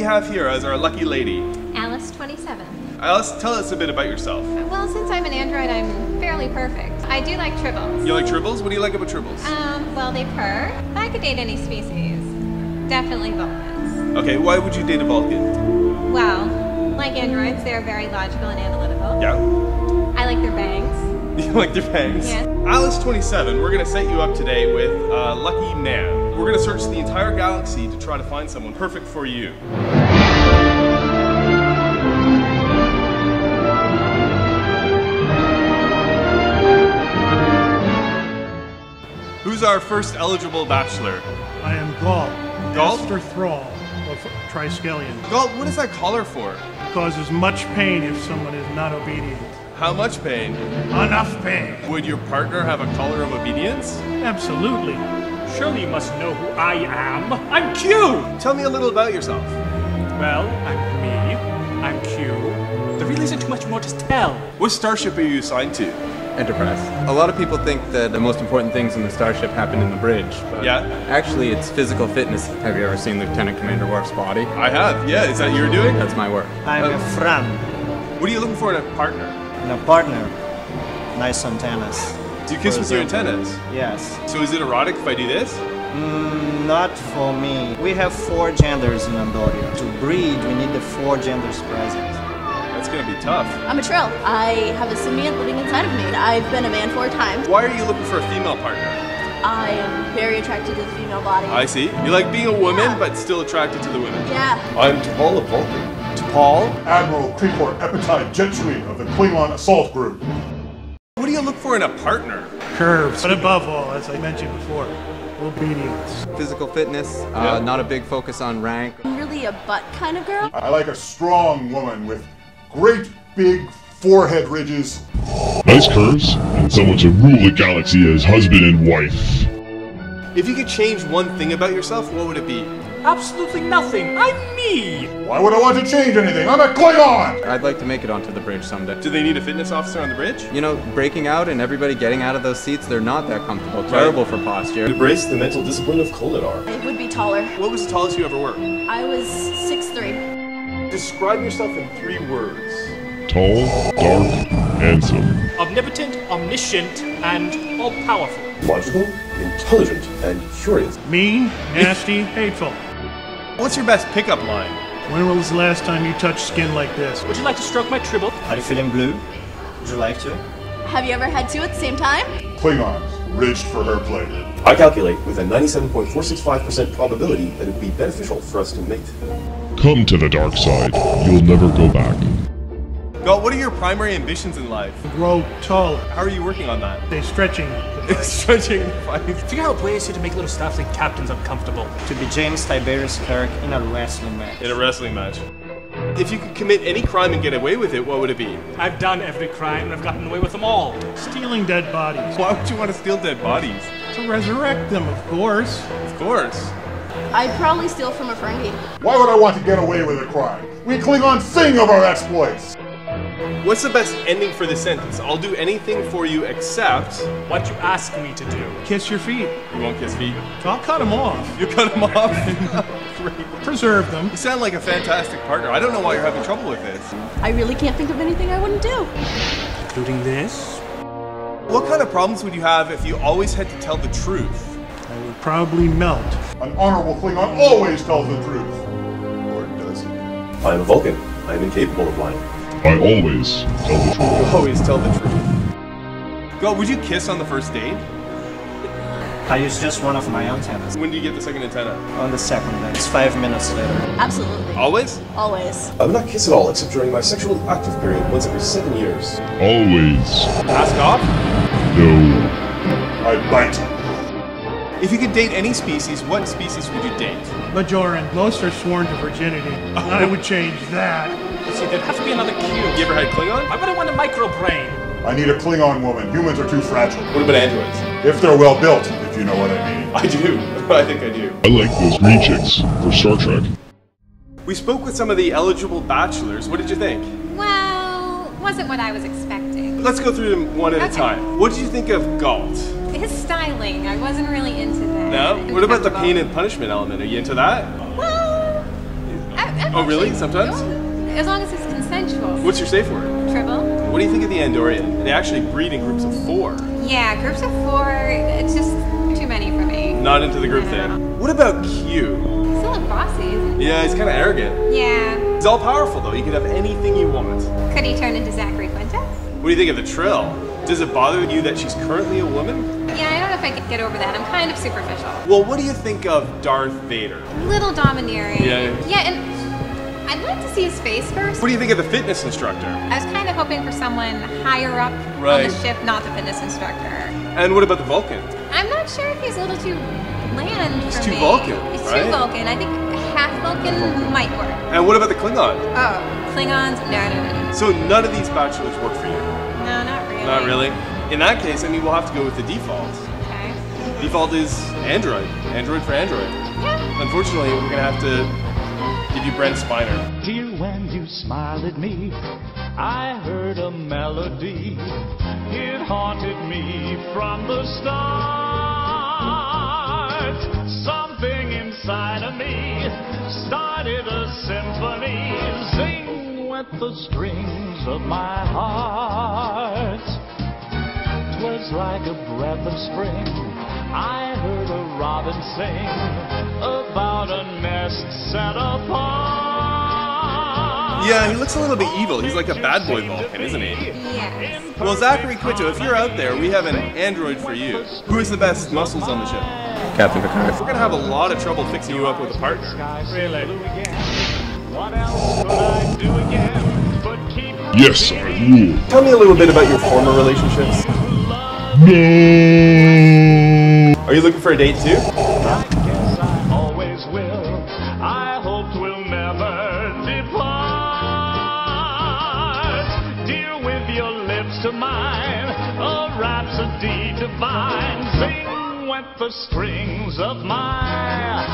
we have here as our lucky lady? Alice 27. Alice, tell us a bit about yourself. Well, since I'm an android, I'm fairly perfect. I do like tribbles. You like tribbles? What do you like about tribbles? Well, they purr. I could date any species. Definitely Vulcans. Okay, why would you date a Vulcan? Well, like androids, they're very logical and analytical. Yeah. I like their bangs. You like their bangs? Yes. Alice 27, we're going to set you up today with a lucky man. We're going to search the entire galaxy to try to find someone perfect for you. Who's our first eligible bachelor? I am Galt, Master Thrall of Triskelion. Galt, what is that collar for? It causes much pain if someone is not obedient. How much pain? Enough pain. Would your partner have a collar of obedience? Absolutely. Surely you must know who I am. I'm Q! Tell me a little about yourself. Well, I'm me. I'm Q. There really isn't too much more to tell. What starship are you assigned to? Enterprise. A lot of people think that the most important things in the starship happen in the bridge, but yeah. Actually it's physical fitness. Have you ever seen Lieutenant Commander Worf's body? I have, yeah. Is that you're doing? That's my work. I'm a friend. What are you looking for in a partner? And a partner, nice antennas. Do you kiss with your antennas? Yes. So is it erotic if I do this? Not for me. We have 4 genders in Andoria. To breed, we need the 4 genders present. That's gonna be tough. I'm a Trill. I have a simian living inside of me. I've been a man 4 times. Why are you looking for a female partner? I am very attracted to the female body. I see. You like being a woman, yeah, but still attracted to the women. Yeah. I'm T'Pol of Vulcan. T'Pol, Admiral Kripor Epitide Gentry of the Klingon Assault Group. What do you look for in a partner? Curves, but above all, as I mentioned before, obedience. Physical fitness, yeah. Not a big focus on rank. I'm really a butt kind of girl. I like a strong woman with great big forehead ridges. Nice curves, and someone to rule the galaxy as husband and wife. If you could change one thing about yourself, what would it be? Absolutely nothing. I'm me. Why would I want to change anything? I'm a Klingon! I'd like to make it onto the bridge someday. Do they need a fitness officer on the bridge? You know, breaking out and everybody getting out of those seats, they're not that comfortable. Right. Terrible for posture. Embrace the mental discipline of Kolodar. It would be taller. What was the tallest you ever were? I was 6'3". Describe yourself in 3 words. Tall, dark, handsome. Omnipotent, omniscient, and all-powerful. Logical, intelligent, and curious. Mean, nasty, hateful. What's your best pickup line? When was the last time you touched skin like this? Would you like to stroke my tribble? How do you feel in blue? Would you like to? Have you ever had 2 at the same time? Klingons, reached for her plate. I calculate with a 97.465% probability that it would be beneficial for us to mate. Come to the dark side. You'll never go back. Galt, what are your primary ambitions in life? Grow taller. How are you working on that? They're stretching. Stretching. Figure out ways to make little staffs and captains uncomfortable. To be James Tiberius Kirk in a wrestling match. In a wrestling match. If you could commit any crime and get away with it, what would it be? I've done every crime and I've gotten away with them all. Stealing dead bodies. Why would you want to steal dead bodies? To resurrect them, of course. Of course. I'd probably steal from a friendie. Why would I want to get away with a crime? We Klingons sing of our exploits! What's the best ending for this sentence? I'll do anything for you except what you ask me to do. Kiss your feet. You won't kiss feet? I'll cut them off. You cut them off? Great. Preserve them. You sound like a fantastic partner. I don't know why you're having trouble with this. I really can't think of anything I wouldn't do. Including this? What kind of problems would you have if you always had to tell the truth? I would probably melt. An honorable Klingon always tells the truth. Or does he? I'm a Vulcan. I'm incapable of lying. I always tell the truth. You always tell the truth. Galt, would you kiss on the first date? I used just one of my antennas. When did you get the second antenna? On the second date. It's 5 minutes later. Absolutely. Always? Always. I would not kiss at all except during my sexually active period once every 7 years. Always. Ask off? No. I bite. If you could date any species, what species would you date? Majoran. Most are sworn to virginity. I would change that. See, there'd have to be another Q. You ever had Klingon? Why would I want a micro-brain? I need a Klingon woman. Humans are too fragile. What about androids? If they're well-built, if you know what I mean. I do. I think I do. I like those green chicks for Star Trek. We spoke with some of the eligible bachelors. What did you think? Well, wasn't what I was expecting. Let's go through them one at a time. What did you think of Galt? His styling. I wasn't really into that. No? What about the pain and punishment element? Are you into that? Well, I Oh, really? Sometimes? No, as long as it's consensual. What's your safe word? Trill. What do you think of the Andorian? They actually breed in groups of 4. Yeah, groups of 4, it's just too many for me. Not into the group thing. What about Q? He's still a bossy, isn't he? Yeah, he's kind of arrogant. Yeah. He's all powerful, though. He could have anything you want. Could he turn into Zachary Quinto? What do you think of the Trill? Does it bother you that she's currently a woman? Yeah, I don't know if I could get over that. I'm kind of superficial. Well, what do you think of Darth Vader? Little domineering. Yeah. Yeah, and I'd like to see his face first. What do you think of the fitness instructor? I was kind of hoping for someone higher up on the ship, not the fitness instructor. And what about the Vulcan? I'm not sure if he's a little too bland for me. He's too Vulcan, He's too Vulcan. I think half Vulcan might work. And what about the Klingon? Oh, Klingons? No. So none of these bachelors work for you? No, not really. Not really? In that case, I mean, we'll have to go with the default. Okay. Default is Android. Android for Android. Yeah. Unfortunately, we're going to have to give you Brent Spiner. Dear, when you smile at me, I heard a melody. It haunted me from the start. Something inside of me started a symphony. Sing with the strings of my heart. Was like a breath of spring. I heard a robin sing about a nest set apart. Yeah, he looks a little bit evil. He's like a bad boy Vulcan, isn't he? Yes. Well, Zachary Quinto, if you're out there, we have an android for you. Who is the best muscles on the ship? Captain Picard. We're gonna have a lot of trouble fixing you up with a partner. Really? What else could I do again but keep... Yes, I will. Tell me a little bit about your former relationships. No. Are you looking for a date too? I guess I always will. I hoped we'll never depart. Dear, with your lips to mine, a rhapsody divine. Sing with the strings of my